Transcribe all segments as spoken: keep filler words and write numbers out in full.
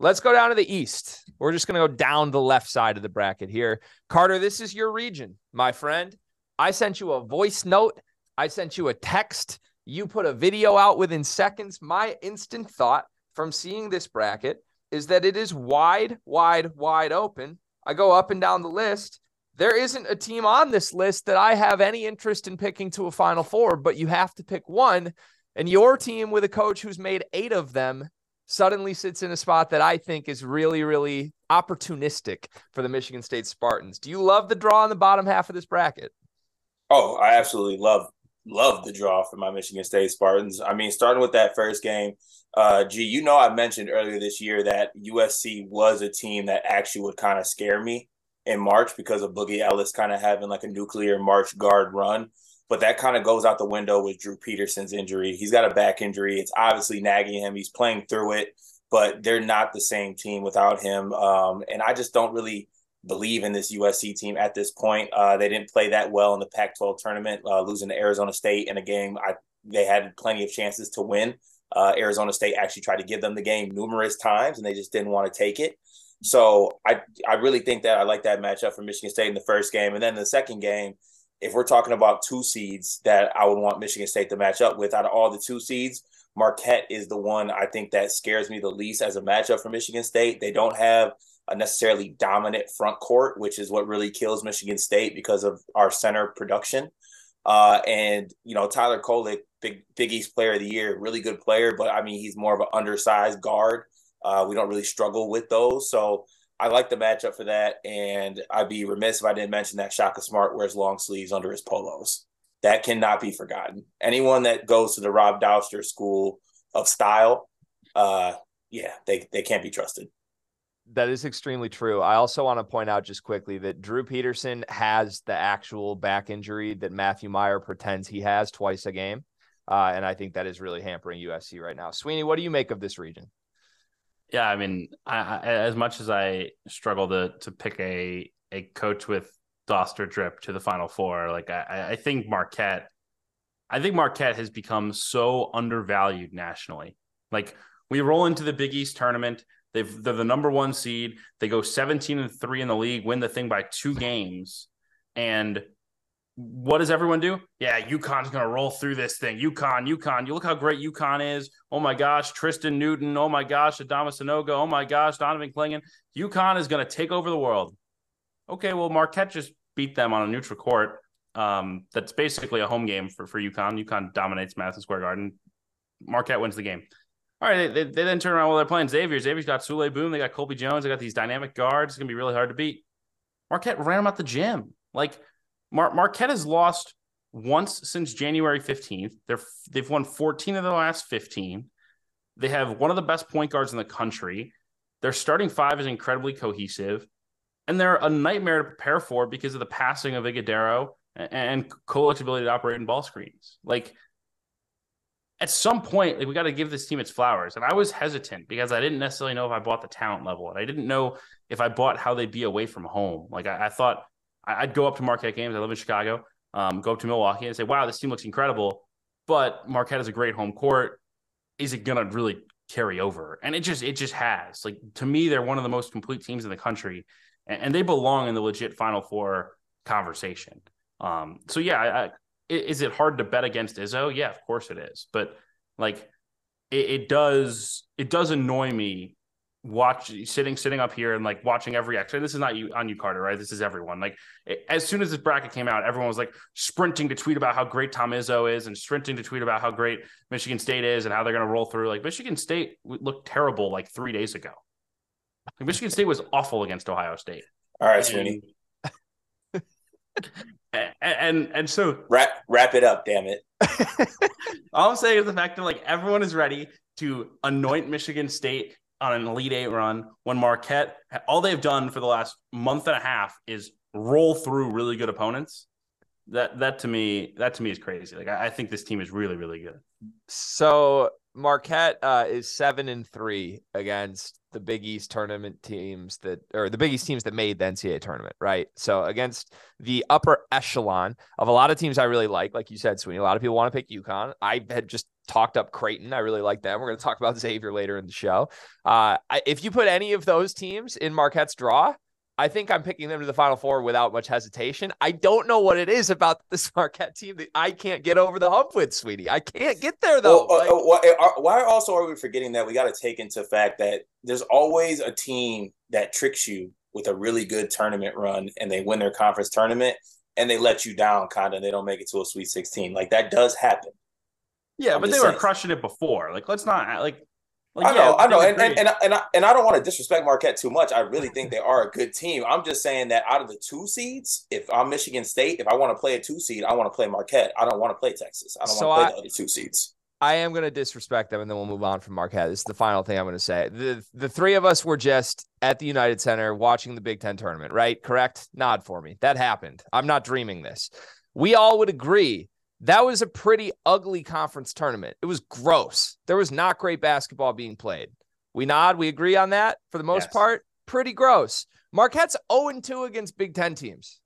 Let's go down to the East. We're just going to go down the left side of the bracket here. Carter, this is your region, my friend. I sent you a voice note. I sent you a text. You put a video out within seconds. My instant thought from seeing this bracket is that it is wide, wide, wide open. I go up and down the list. There isn't a team on this list that I have any interest in picking to a Final Four, but you have to pick one. And your team with a coach who's made eight of them suddenly sits in a spot that I think is really, really opportunistic for the Michigan State Spartans. Do you love the draw in the bottom half of this bracket? Oh, I absolutely love, love the draw for my Michigan State Spartans. I mean, starting with that first game, uh, G, you know, I mentioned earlier this year that U S C was a team that actually would kind of scare me in March because of Boogie Ellis kind of having like a nuclear March guard run. But that kind of goes out the window with Drew Peterson's injury. He's got a back injury. It's obviously nagging him. He's playing through it, but they're not the same team without him. Um, and I just don't really believe in this U S C team at this point. Uh, they didn't play that well in the Pac twelve tournament, uh, losing to Arizona State in a game I, they had plenty of chances to win. Uh, Arizona State actually tried to give them the game numerous times, and they just didn't want to take it. So I, I really think that I like that matchup for Michigan State in the first game. And then the second game, if we're talking about two seeds that I would want Michigan State to match up with, out of all the two seeds, Marquette is the one I think that scares me the least as a matchup for Michigan State. They don't have a necessarily dominant front court, which is what really kills Michigan State because of our center production. Uh, and, you know, Tyler Kolek, big, big East player of the year, really good player, but I mean, he's more of an undersized guard. Uh, we don't really struggle with those. So I like the matchup for that, and I'd be remiss if I didn't mention that Shaka Smart wears long sleeves under his polos. That cannot be forgotten. Anyone that goes to the Rob Douser school of style, uh, yeah, they, they can't be trusted. That is extremely true. I also want to point out just quickly that Drew Peterson has the actual back injury that Matthew Meyer pretends he has twice a game, uh, and I think that is really hampering U S C right now. Sweeney, what do you make of this region? Yeah, I mean, I, I, as much as I struggle to to pick a a coach with Douster drip to the Final Four, like I, I think Marquette, I think Marquette has become so undervalued nationally. Like we roll into the Big East tournament, they've they're the number one seed. They go seventeen and three in the league, win the thing by two games, and what does everyone do? Yeah, UConn's going to roll through this thing. UConn, UConn. You look how great UConn is. Oh, my gosh, Tristan Newton. Oh, my gosh, Adama Sanogo. Oh, my gosh, Donovan Clingan. UConn is going to take over the world. Okay, well, Marquette just beat them on a neutral court. Um, that's basically a home game for, for UConn. UConn dominates Madison Square Garden. Marquette wins the game. All right, they, they, they then turn around while they're playing Xavier. Xavier's got Sule Boom. They got Colby Jones. They got these dynamic guards. It's going to be really hard to beat. Marquette ran them out the gym. Like, Mar- Marquette has lost once since January fifteenth. They're, they've won fourteen of the last fifteen. They have one of the best point guards in the country. Their starting five is incredibly cohesive. And they're a nightmare to prepare for because of the passing of Iguodaro and, and Kolek's ability to operate in ball screens. Like, at some point, like, we got to give this team its flowers. And I was hesitant because I didn't necessarily know if I bought the talent level. And I didn't know if I bought how they'd be away from home. Like, I, I thought... I'd go up to Marquette games. I live in Chicago. Um, go up to Milwaukee and say, wow, this team looks incredible. But Marquette has a great home court. Is it going to really carry over? And it just it just has. Like, to me, they're one of the most complete teams in the country. And, and they belong in the legit Final Four conversation. Um, so, yeah, I, I, is it hard to bet against Izzo? Yeah, of course it is. But, like, it, it does it does annoy me watch sitting sitting up here and like watching every action. This is not you on you, Carter, right? This is everyone. Like, it, as soon as this bracket came out, everyone was like sprinting to tweet about how great Tom Izzo is and sprinting to tweet about how great Michigan State is and how they're going to roll through. Like, Michigan State looked terrible like three days ago. Like, Michigan State was awful against Ohio State. All right, Sweeney. And, and and so wrap wrap it up, damn it. All I'm saying is the fact that like everyone is ready to anoint Michigan State on an Elite Eight run when Marquette, all they've done for the last month and a half is roll through really good opponents. That, that to me, that to me is crazy. Like, I, I think this team is really, really good. So Marquette uh, is seven and three against the Big East tournament teams that, or the Big East teams that made the N C double A tournament. Right. So against the upper echelon of a lot of teams I really like, like you said, Sweeney, a lot of people want to pick UConn. I had just talked up Creighton. I really like them. We're going to talk about Xavier later in the show. Uh, I, if you put any of those teams in Marquette's draw, I think I'm picking them to the Final Four without much hesitation. I don't know what it is about this Marquette team that I can't get over the hump with, sweetie. I can't get there, though. Well, like, uh, why, are, why also are we forgetting that we got to take into fact that there's always a team that tricks you with a really good tournament run, and they win their conference tournament, and they let you down, kind of. They don't make it to a Sweet sixteen. Like, that does happen. Yeah, I'm but they saying. were crushing it before. Like, let's not – like. Like, I know, yeah, I know, and and, and and I and I don't want to disrespect Marquette too much. I really think they are a good team. I'm just saying that out of the two seeds, if I'm Michigan State, if I want to play a two seed, I want to play Marquette. I don't want to play Texas. I don't so want to play I, the other two seeds. I am going to disrespect them, and then we'll move on from Marquette. This is the final thing I'm going to say. The the three of us were just at the United Center watching the Big Ten tournament, right? Correct? Nod for me. That happened. I'm not dreaming this. We all would agree that was a pretty ugly conference tournament. It was gross. There was not great basketball being played. We nod. We agree on that for the most yes. part. Pretty gross. Marquette's oh and two against Big Ten teams.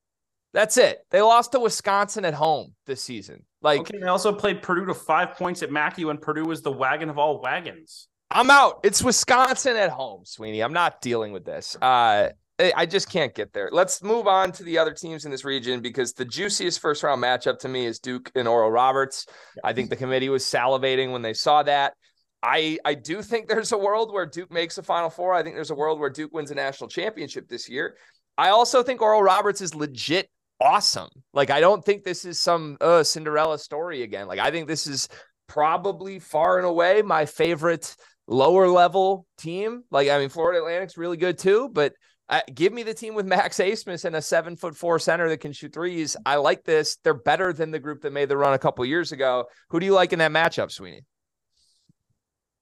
That's it. They lost to Wisconsin at home this season. Like, okay, they also played Purdue to five points at Mackey when Purdue was the wagon of all wagons. I'm out. It's Wisconsin at home, Sweeney. I'm not dealing with this. Uh, I just can't get there. Let's move on to the other teams in this region, because the juiciest first round matchup to me is Duke and Oral Roberts. Yes. I think the committee was salivating when they saw that. I, I do think there's a world where Duke makes a Final Four. I think there's a world where Duke wins a national championship this year. I also think Oral Roberts is legit awesome. Like, I don't think this is some uh, Cinderella story again. Like, I think this is probably far and away my favorite lower level team. Like, I mean, Florida Atlantic's really good too, but Uh, give me the team with Max Asmus and a seven foot four center that can shoot threes. I like this. They're better than the group that made the run a couple years ago. Who do you like in that matchup, Sweeney?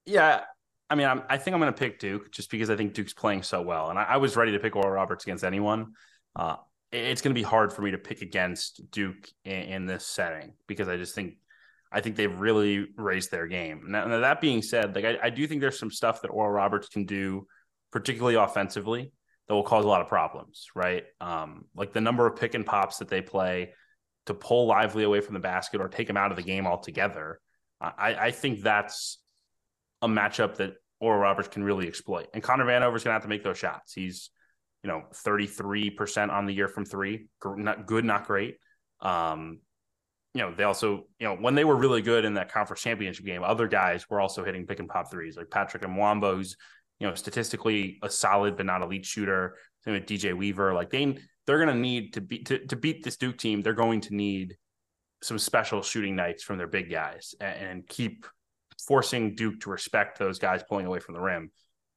Yeah, I mean, I'm, I think I'm going to pick Duke just because I think Duke's playing so well. And I, I was ready to pick Oral Roberts against anyone. Uh, it, it's going to be hard for me to pick against Duke in, in this setting, because I just think I think they've really raised their game. Now, now that being said, like I, I do think there's some stuff that Oral Roberts can do, particularly offensively, that will cause a lot of problems, right? Um, like the number of pick and pops that they play to pull Lively away from the basket or take him out of the game altogether. I, I think that's a matchup that Oral Roberts can really exploit. And Connor Vanover is going to have to make those shots. He's, you know, thirty-three percent on the year from three. Not good, not great. Um, you know, they also, you know, when they were really good in that conference championship game, other guys were also hitting pick and pop threes, like Patrick Mwamba, who's, you know, statistically a solid but not elite shooter. Same with D J Weaver. Like they, they're going to need to beat to, to beat this Duke team. They're going to need some special shooting nights from their big guys and, and keep forcing Duke to respect those guys pulling away from the rim.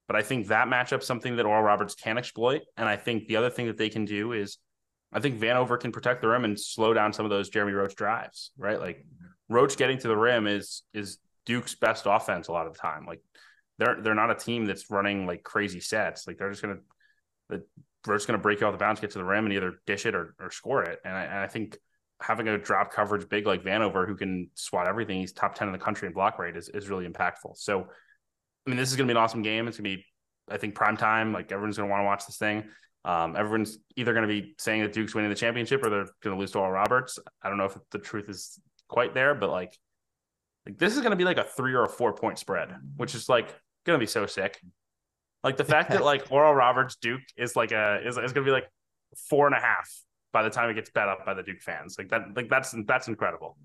But I think that matchup's something that Oral Roberts can exploit. And I think the other thing that they can do is, I think Vanover can protect the rim and slow down some of those Jeremy Roach drives. Right, like Roach getting to the rim is is Duke's best offense a lot of the time. Like, They're they're not a team that's running like crazy sets. Like they're just gonna they're just gonna break you off the bounce, get to the rim, and either dish it or, or score it. And I, and I think having a drop coverage big like Vanover, who can swat everything, he's top ten in the country in block rate, is is really impactful. So, I mean, this is gonna be an awesome game. It's gonna be, I think, prime time. Like everyone's gonna want to watch this thing. Um, everyone's either gonna be saying that Duke's winning the championship or they're gonna lose to Oral Roberts. I don't know if the truth is quite there, but like. Like, this is going to be like a three or a four point spread, which is like going to be so sick. Like the fact that like Oral Roberts Duke is like a is, is going to be like four and a half by the time it gets bet up by the Duke fans. Like that, like that's that's incredible.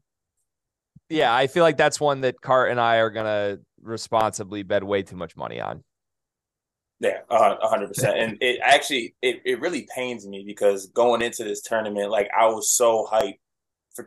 Yeah, I feel like that's one that Cart and I are going to responsibly bet way too much money on. Yeah, a hundred percent. And it actually it it really pains me because going into this tournament, like I was so hyped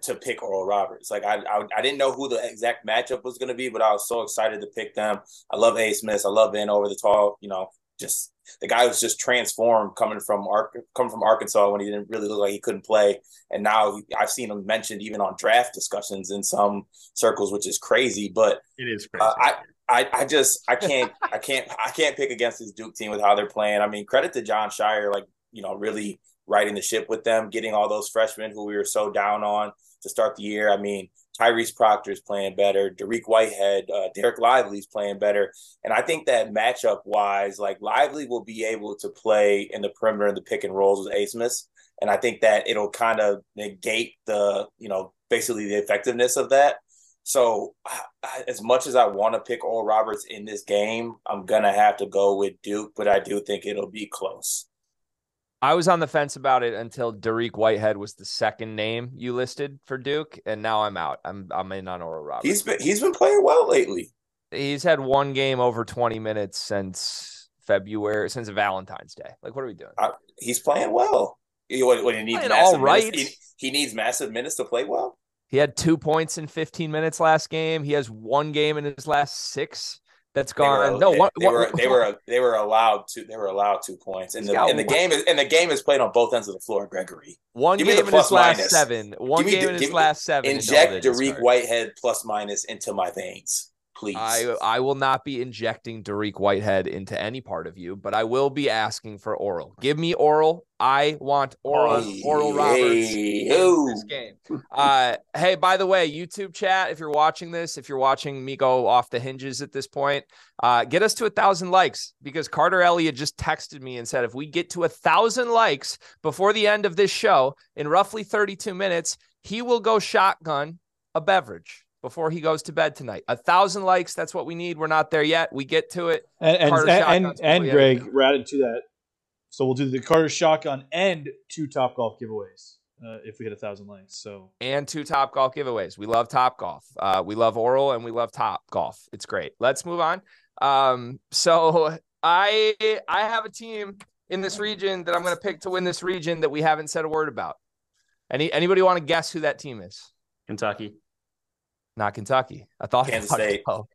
to pick Oral Roberts. Like I, I I didn't know who the exact matchup was going to be, but I was so excited to pick them. I love A. Smith. I love Ben over the tall, you know, just the guy was just transformed coming from Ar- coming from Arkansas when he didn't really look like he couldn't play. And now he, I've seen him mentioned even on draft discussions in some circles, which is crazy, but it is crazy. Uh, I, I, I just, I can't, I can't, I can't pick against this Duke team with how they're playing. I mean, credit to John Shire, like, you know, really riding the ship with them, getting all those freshmen who we were so down on to start the year. I mean, Tyrese Proctor's playing better. Dariq Whitehead, uh, Derek Lively's playing better. And I think that matchup-wise, like Lively will be able to play in the perimeter and the pick and rolls with Asmus. And I think that it'll kind of negate the, you know, basically the effectiveness of that. So as much as I want to pick Oral Roberts in this game, I'm going to have to go with Duke, but I do think it'll be close. I was on the fence about it until Dariq Whitehead was the second name you listed for Duke, and now I'm out. I'm I'm in on Oral Roberts. He's been, he's been playing well lately. He's had one game over twenty minutes since February, since Valentine's Day. Like, what are we doing? Uh, he's playing well. He, what, what he needs all right. Minutes, he, he needs massive minutes to play well. He had two points in fifteen minutes last game. He has one game in his last six that's gone. They were, no, they, what, they, what, were, they were they were allowed to they were allowed two points, and the and the game is and the game is played on both ends of the floor. Gregory, one give game in his last minus. seven, one me, game in his me, last seven. Inject Dariq Whitehead plus minus into my veins, please. I I will not be injecting Dariq Whitehead into any part of you, but I will be asking for Oral. Give me Oral. I want Oral hey, Oral Roberts hey, in this game. Uh, hey, by the way, YouTube chat, if you're watching this, if you're watching me go off the hinges at this point, uh, get us to a thousand likes, because Carter Elliott just texted me and said, if we get to a thousand likes before the end of this show in roughly thirty-two minutes, he will go shotgun a beverage before he goes to bed tonight. A thousand likes. That's what we need. We're not there yet. We get to it. And, and, and, and, and Greg, we're added to that. So we'll do the Carter Shotgun and two Top Golf giveaways uh, if we hit a thousand likes. So and two Top Golf giveaways. We love Top Golf. Uh, we love Oral and we love Top Golf. It's great. Let's move on. Um, so I I have a team in this region that I'm going to pick to win this region that we haven't said a word about. Any anybody want to guess who that team is? Kentucky. Not Kentucky. I thought Kansas State. Oh.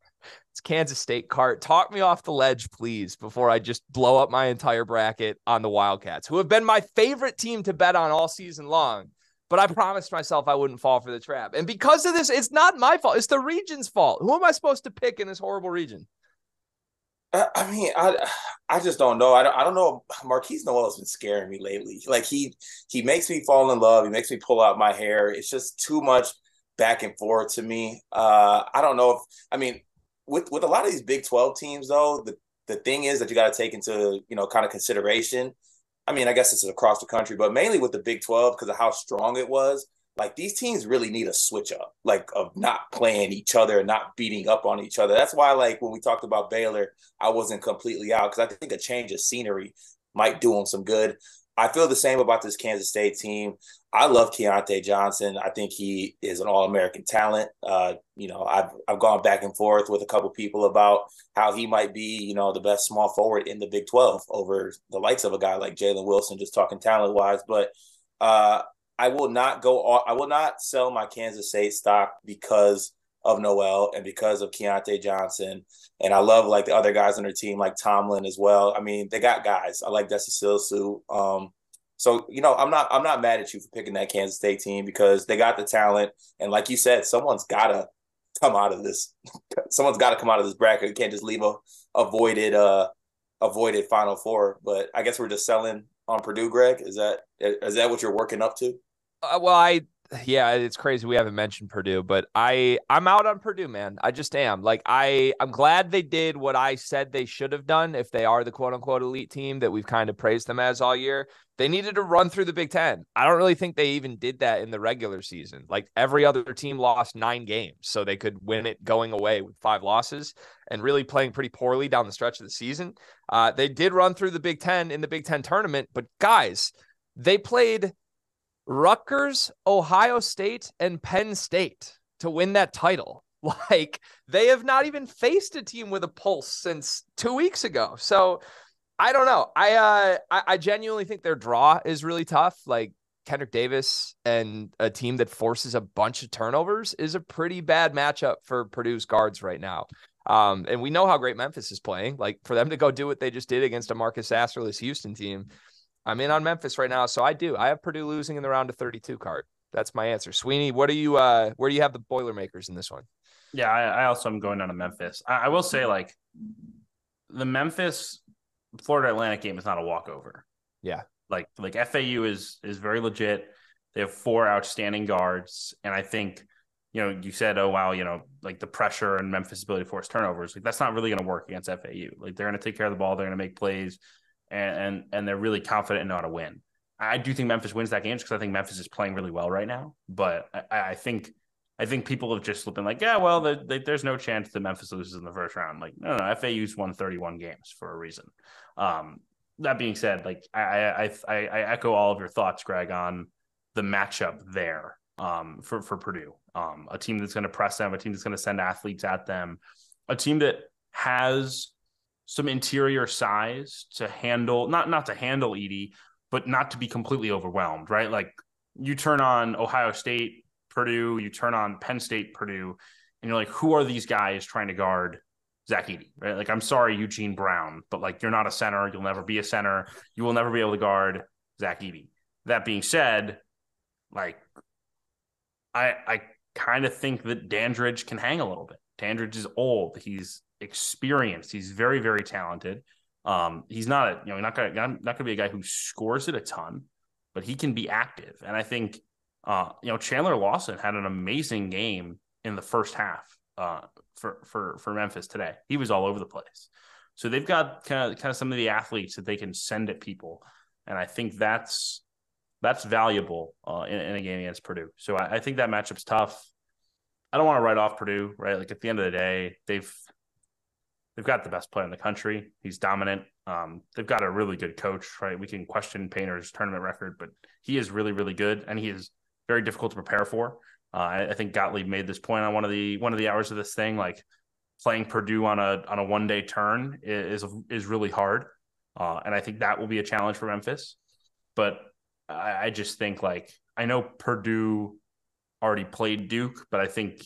It's Kansas State. Cart, talk me off the ledge, please, before I just blow up my entire bracket on the Wildcats, who have been my favorite team to bet on all season long. But I promised myself I wouldn't fall for the trap. And because of this, it's not my fault. It's the region's fault. Who am I supposed to pick in this horrible region? I, I mean, I I just don't know. I don't, I don't know. Marquise Noel has been scaring me lately. Like, he he makes me fall in love. He makes me pull out my hair. It's just too much back and forth to me. Uh, I don't know if – I mean – With with a lot of these Big twelve teams, though, the, the thing is that you got to take into, you know, kind of consideration. I mean, I guess this is across the country, but mainly with the Big twelve because of how strong it was. Like, these teams really need a switch up, like, of not playing each other and not beating up on each other. That's why, like, when we talked about Baylor, I wasn't completely out, because I think a change of scenery might do them some good. I feel the same about this Kansas State team. I love Keontae Johnson. I think he is an All-American talent. Uh, you know, I've I've gone back and forth with a couple people about how he might be, you know, the best small forward in the Big twelve over the likes of a guy like Jalen Wilson, just talking talent-wise. But uh, I will not go. All, I will not sell my Kansas State stock because of Noel and because of Keontae Johnson. And I love, like, the other guys on their team, like Tomlin as well. I mean, they got guys. I like Desi Silsu. Um, so, you know, I'm not I'm not mad at you for picking that Kansas State team, because they got the talent. And like you said, someone's got to come out of this. Someone's got to come out of this bracket. You can't just leave a avoided, uh, avoided Final Four. But I guess we're just selling on Purdue, Greg. Is that is that what you're working up to? Uh, well, I – Yeah, it's crazy we haven't mentioned Purdue, but I, I'm out on Purdue, man. I just am. Like, I, I'm glad they did what I said they should have done if they are the quote-unquote elite team that we've kind of praised them as all year. They needed to run through the Big Ten. I don't really think they even did that in the regular season. Like, every other team lost nine games, so they could win it going away with five losses and really playing pretty poorly down the stretch of the season. Uh, they did run through the Big Ten in the Big Ten tournament, but guys, they played – Rutgers, Ohio State, and Penn State to win that title. Like, they have not even faced a team with a pulse since two weeks ago. So I don't know. I, uh, I, I genuinely think their draw is really tough. Like, Kendrick Davis and a team that forces a bunch of turnovers is a pretty bad matchup for Purdue's guards right now. Um, and we know how great Memphis is playing. Like, for them to go do what they just did against a Marcus Sasserless Houston team, I'm in on Memphis right now, so I do. I have Purdue losing in the round of thirty-two, card. That's my answer. Sweeney, what do you? Uh, where do you have the Boilermakers in this one? Yeah, I, I also am going down to Memphis. I, I will say, like, the Memphis Florida Atlantic game is not a walkover. Yeah, like like F A U is is very legit. They have four outstanding guards, and I think, you know, you said, oh wow, you know, like the pressure and Memphis' ability to force turnovers, like that's not really going to work against F A U. Like, they're going to take care of the ball, they're going to make plays. And, and and they're really confident in how to win. I do think Memphis wins that game because I think Memphis is playing really well right now. But I, I think I think people have just been like, yeah, well, they, they, there's no chance that Memphis loses in the first round. Like, no, no, F A U's won thirty-one games for a reason. Um, that being said, like I, I, I, I echo all of your thoughts, Greg, on the matchup there um, for, for Purdue, um, a team that's going to press them, a team that's going to send athletes at them, a team that has some interior size to handle, not, not to handle Edie, but not to be completely overwhelmed, right? Like you turn on Ohio State, Purdue, you turn on Penn State, Purdue, and you're like, who are these guys trying to guard Zach Edie, right? Like, I'm sorry, Eugene Brown, but like, you're not a center. You'll never be a center. You will never be able to guard Zach Edie. That being said, like, I I kind of think that Dandridge can hang a little bit. Dandridge is old. He's experienced. He's very, very talented. Um, he's not a, you know, not gonna not gonna be a guy who scores it a ton, but he can be active. And I think, uh, you know, Chandler Lawson had an amazing game in the first half. Uh, for for for Memphis today, he was all over the place. So they've got kind of kind of some of the athletes that they can send at people, and I think that's that's valuable uh, in, in a game against Purdue. So I, I think that matchup's tough. I don't want to write off Purdue, right? Like at the end of the day, they've they've got the best player in the country. He's dominant. Um, they've got a really good coach, right? We can question Painter's tournament record, but he is really really good, and he is very difficult to prepare for. Uh, I, I think Gottlieb made this point on one of the one of the hours of this thing. Like playing Purdue on a on a one day turn is is really hard, uh, and I think that will be a challenge for Memphis. But I, I just think like I know Purdue already played Duke, but I think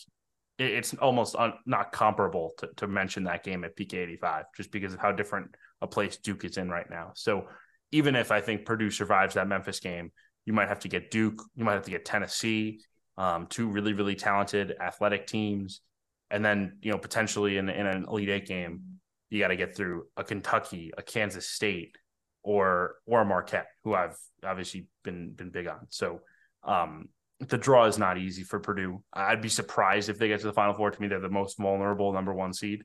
it, it's almost un, not comparable to, to mention that game at P K eighty-five just because of how different a place Duke is in right now. So even if I think Purdue survives that Memphis game, you might have to get Duke, you might have to get Tennessee. Um, two really, really talented athletic teams. And then, you know, potentially in, in an Elite Eight game, you got to get through a Kentucky, a Kansas State, or or a Marquette, who I've obviously been been big on. So um, the draw is not easy for Purdue. I'd be surprised if they get to the Final Four. To me, they're the most vulnerable number one seed.